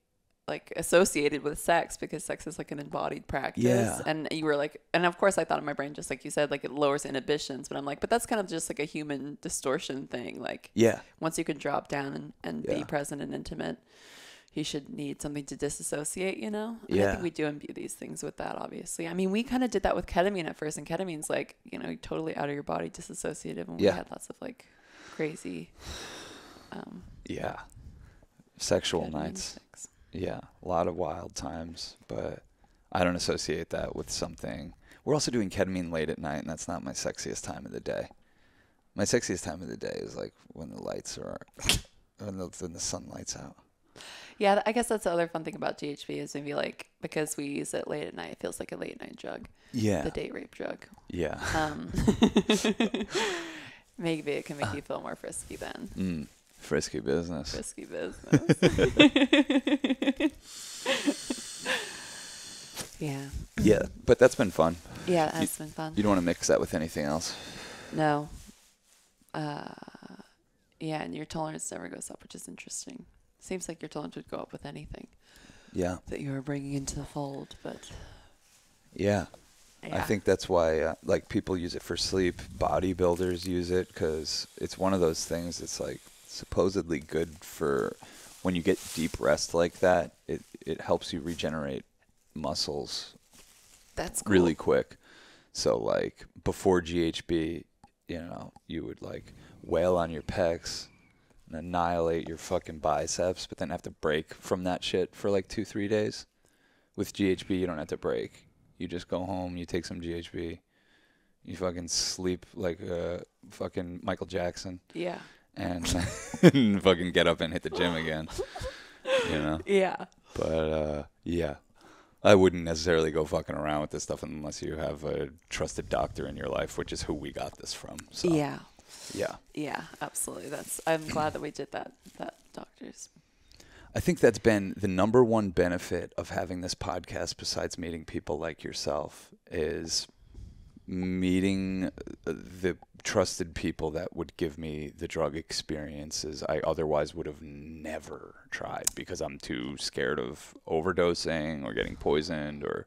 like associated with sex, because sex is like an embodied practice. Yeah. And you were like, and of course I thought in my brain, just like you said, like it lowers inhibitions, but I'm like, but that's kind of just like a human distortion thing. Like, yeah, once you can drop down and be present and intimate, you should need something to disassociate, you know? And I think we do imbue these things with that, obviously. I mean, we kind of did that with ketamine at first, and ketamine's like, you know, totally out of your body, disassociative. And we had lots of like crazy, sexual nights. Sex. Yeah, a lot of wild times, but I don't associate that with something. We're also doing ketamine late at night, and that's not my sexiest time of the day. My sexiest time of the day is like when the lights are, when the sun lights out. Yeah, I guess that's the other fun thing about GHB is maybe like, because we use it late at night, it feels like a late night drug. Yeah. The date rape drug. Yeah. Maybe it can make you feel more frisky then. Mm. Frisky business. Frisky business. Yeah. Yeah, but that's been fun. Yeah, that's been fun. You don't want to mix that with anything else. No. Yeah, and your tolerance never goes up, which is interesting. Seems like your tolerance would go up with anything. Yeah. That you were bringing into the fold, but. Yeah. Yeah. I think that's why like people use it for sleep. Bodybuilders use it because it's one of those things. It's like supposedly good for when you get deep rest like that. It helps you regenerate muscles. That's cool. Really quick. So like before GHB, you know, you would like wail on your pecs and annihilate your fucking biceps, but then have to break from that shit for like 2-3 days. With GHB, you don't have to break. You just go home, you take some GHB, you fucking sleep like fucking Michael Jackson. Yeah. And fucking get up and hit the gym again, you know? Yeah. But, yeah, I wouldn't necessarily go fucking around with this stuff unless you have a trusted doctor in your life, which is who we got this from. So. Yeah. Yeah. Yeah, absolutely. I'm glad that we did that doctor's. I think that's been the #1 benefit of having this podcast, besides meeting people like yourself, is meeting the trusted people that would give me the drug experiences I otherwise would have never tried because I'm too scared of overdosing or getting poisoned or.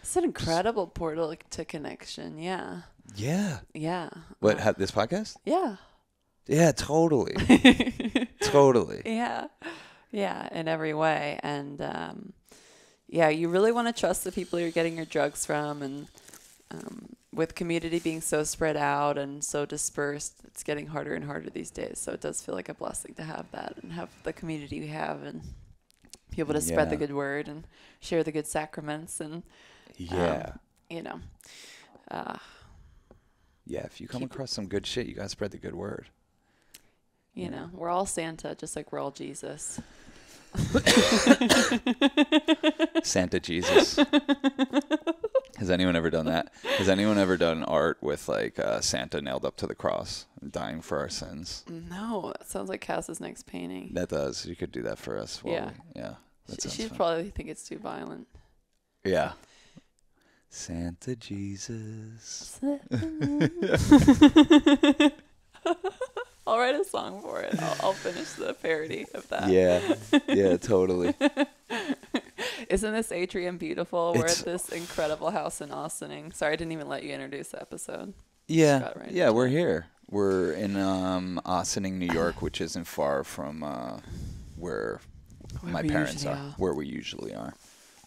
It's an incredible portal to connection. Yeah. Yeah. Yeah. What, this podcast? Yeah. Yeah, totally. Totally. Yeah. Yeah, in every way. And, yeah, you really want to trust the people you're getting your drugs from. And with community being so spread out and so dispersed, it's getting harder and harder these days. So it does feel like a blessing to have that and have the community we have and be able to spread the good word and share the good sacraments and if you come across some good shit, you gotta spread the good word. You know, we're all Santa, just like we're all Jesus. Santa Jesus. Has anyone ever done that? Has anyone ever done art with like Santa nailed up to the cross, dying for our sins? No, that sounds like Cass's next painting. That does. You could do that for us. She'd probably think it's too violent. Yeah. Santa Jesus. I'll write a song for it. I'll finish the parody of that. Yeah. Yeah, totally. Isn't this atrium beautiful? We're at this incredible house in Ossining. Sorry, I didn't even let you introduce the episode. Yeah. Right we're here. We're in Ossining, New York, which isn't far from where my parents are. Where we usually are.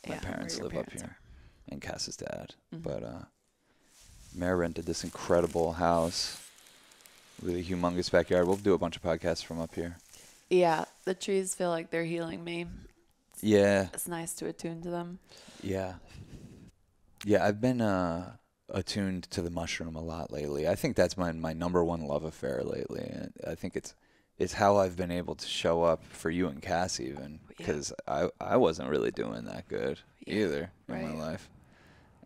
My parents live up here. And Cass's dad. Mm-hmm. But Mare rented this incredible house with a humongous backyard. We'll do a bunch of podcasts from up here. Yeah, the trees feel like they're healing me. Yeah. It's nice to attune to them. Yeah. Yeah, I've been attuned to the mushroom a lot lately. I think that's my number one love affair lately. And I think it's how I've been able to show up for you and Cass even, because I wasn't really doing that good either in my life.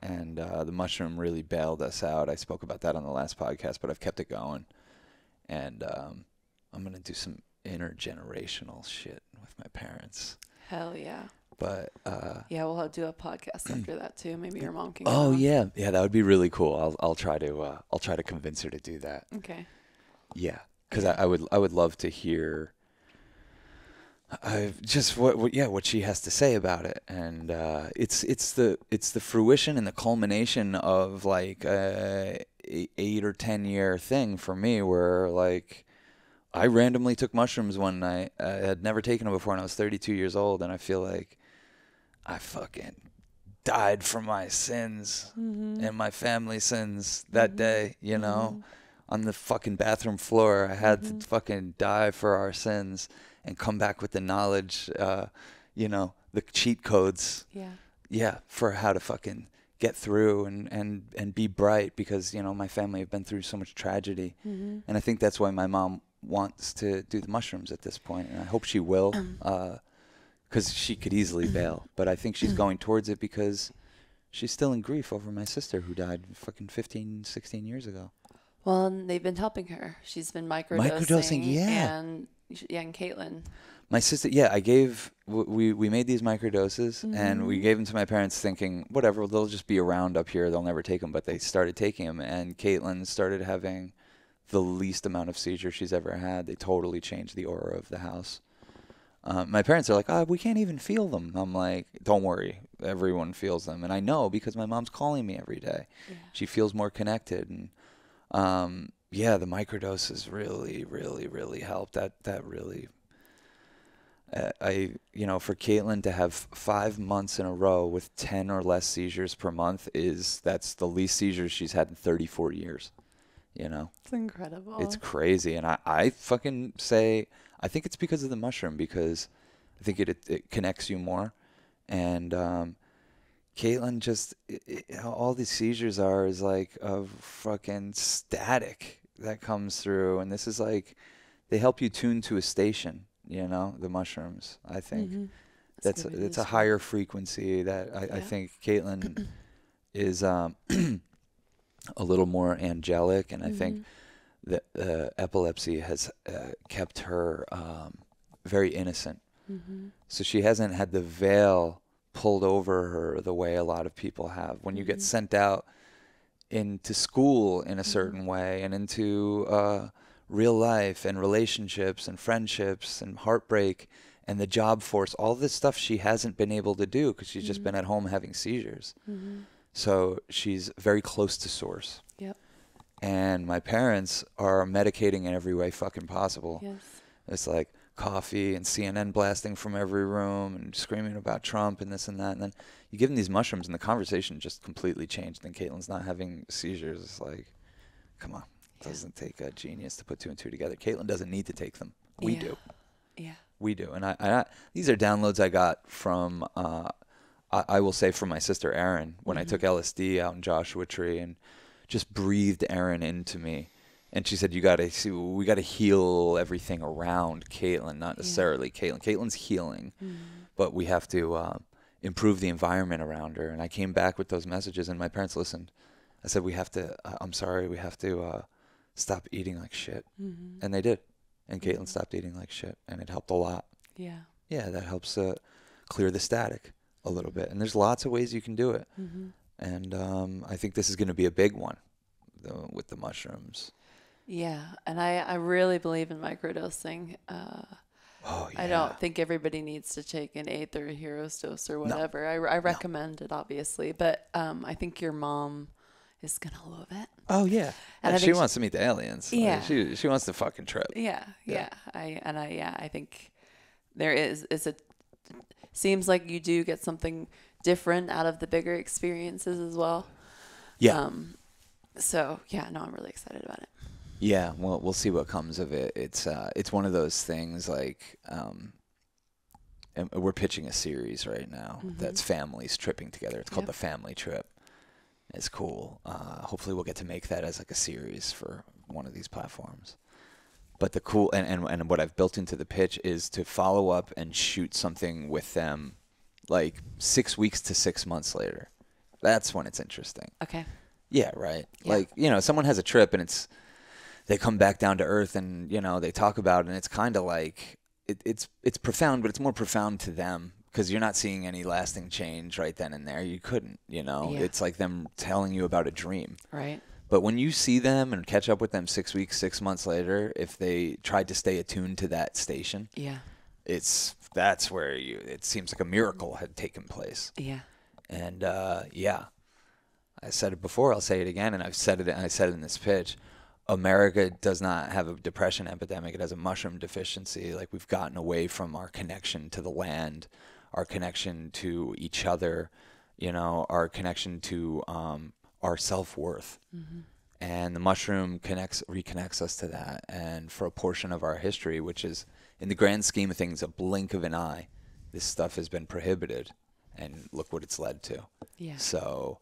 And the mushroom really bailed us out. I spoke about that on the last podcast, but I've kept it going. And I'm going to do some intergenerational shit with my parents. Hell yeah. But we'll do a podcast after that too. Maybe your mom can go on. Yeah, that would be really cool. I'll try to convince her to do that. Okay. Yeah, cuz I would love to hear what she has to say about it. And it's the fruition and the culmination of like a 8 or 10 year thing for me where like I randomly took mushrooms one night. I had never taken them before, and I was 32 years old, and I feel like I fucking died for my sins and my family sins that day, you know, on the fucking bathroom floor. I had to fucking die for our sins and come back with the knowledge, the cheat codes. Yeah. Yeah, for how to fucking get through and be bright because, you know, my family have been through so much tragedy. And I think that's why my mom wants to do the mushrooms at this point, and I hope she will, because she could easily bail. But I think she's going towards it because she's still in grief over my sister who died fucking 15, 16 years ago. Well, and they've been helping her. She's been microdosing, and Caitlin. My sister, I gave, we made these microdoses, and we gave them to my parents thinking, whatever, they'll just be around up here, they'll never take them, but they started taking them, and Caitlin started having the least amount of seizure she's ever had. They totally changed the aura of the house. My parents are like, we can't even feel them. I'm like, don't worry. Everyone feels them. And I know because my mom's calling me every day. Yeah. She feels more connected. And the microdoses really, really, really helped. That really, for Caitlin to have 5 months in a row with 10 or less seizures per month, that's the least seizures she's had in 34 years. You know, it's incredible. It's crazy. And I fucking say, I think it's because of the mushroom, because I think it connects you more. And Caitlin just, all these seizures is like a fucking static that comes through. And this is like, they help you tune to a station, you know, the mushrooms, I think. That's a higher frequency that I think Caitlin is... a little more angelic, and I think that epilepsy has kept her very innocent. So she hasn't had the veil pulled over her the way a lot of people have. When you get sent out into school in a certain way and into real life and relationships and friendships and heartbreak and the job force, all this stuff she hasn't been able to do because she's just been at home having seizures. So she's very close to source. Yep. And my parents are medicating in every way fucking possible. Yes. It's like coffee and CNN blasting from every room and screaming about Trump and this and that. And then you give them these mushrooms and the conversation just completely changed. And Caitlin's not having seizures. It's like, come on. It doesn't take a genius to put two and two together. Caitlin doesn't need to take them. We do. Yeah. we do. And I these are downloads I got from, I will say, from my sister Erin when I took LSD out in Joshua Tree and just breathed Erin into me. And she said, we got to heal everything around Caitlin, not necessarily Caitlin. Caitlin's healing, but we have to improve the environment around her. And I came back with those messages, and my parents listened. I said, we have to stop eating like shit. And they did. And Caitlin stopped eating like shit, and it helped a lot. Yeah. Yeah, that helps clear the static a little bit. And there's lots of ways you can do it. And I think this is going to be a big one with the mushrooms. Yeah, and I really believe in microdosing. I don't think everybody needs to take an eighth or a hero's dose or whatever. No. I recommend it, obviously, but I think your mom is going to love it. Oh, yeah. And she wants to meet the aliens. Yeah. Like, she wants the fucking trip. Yeah, yeah. I think there is, seems like you do get something different out of the bigger experiences as well. Yeah. So, yeah, no, I'm really excited about it. Yeah, well, we'll see what comes of it. It's one of those things like, and we're pitching a series right now that's families tripping together. It's called The Family Trip. It's cool. Hopefully, we'll get to make that as like a series for one of these platforms. But the cool and what I've built into the pitch is to follow up and shoot something with them, like 6 weeks to 6 months later. That's when it's interesting. Okay. Yeah. Right. Yeah. Like someone has a trip and it's. They come back down to earth and, they talk about it, and it's kind of like, it's profound, but it's more profound to them because you're not seeing any lasting change right then and there. You couldn't, Yeah. It's like them telling you about a dream. Right. But when you see them and catch up with them 6 weeks, 6 months later, if they tried to stay attuned to that station, yeah, that's where it seems like a miracle had taken place. Yeah. And, yeah, I said it before, I'll say it again, and I said it in this pitch. America does not have a depression epidemic. It has a mushroom deficiency. Like, we've gotten away from our connection to the land, our connection to each other, our connection to our self-worth. And the mushroom reconnects us to that. And for a portion of our history, which is, in the grand scheme of things, a blink of an eye, this stuff has been prohibited. And look what it's led to. Yeah. So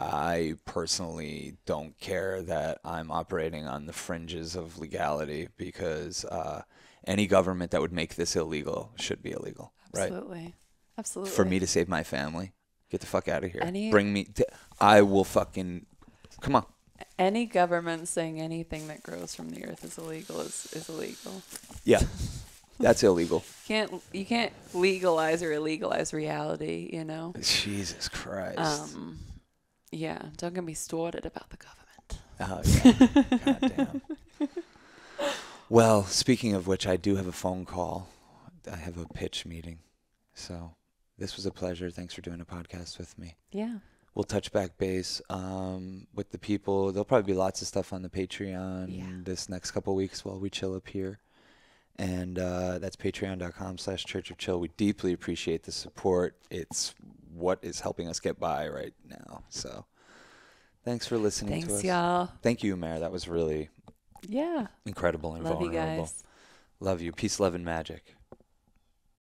I personally don't care that I'm operating on the fringes of legality, because any government that would make this illegal should be illegal. Absolutely. Right? Absolutely. For me to save my family, get the fuck out of here. Bring me. I will fucking. Come on. Any government saying anything that grows from the earth is illegal is illegal. Yeah. That's illegal. You can't legalize or illegalize reality, Jesus Christ. Yeah, don't get me started about the government. Oh, yeah. Goddamn. Well, speaking of which, I do have a phone call. I have a pitch meeting. So this was a pleasure. Thanks for doing a podcast with me. Yeah. We'll touch back base with the people. There'll probably be lots of stuff on the Patreon this next couple of weeks while we chill up here. And that's patreon.com/Church of Chill. We deeply appreciate the support. It's what is helping us get by right now. So thanks for listening to us. Thanks, y'all. Thank you, Mare. That was really incredible and vulnerable. Love you guys. Love you. Peace, love, and magic.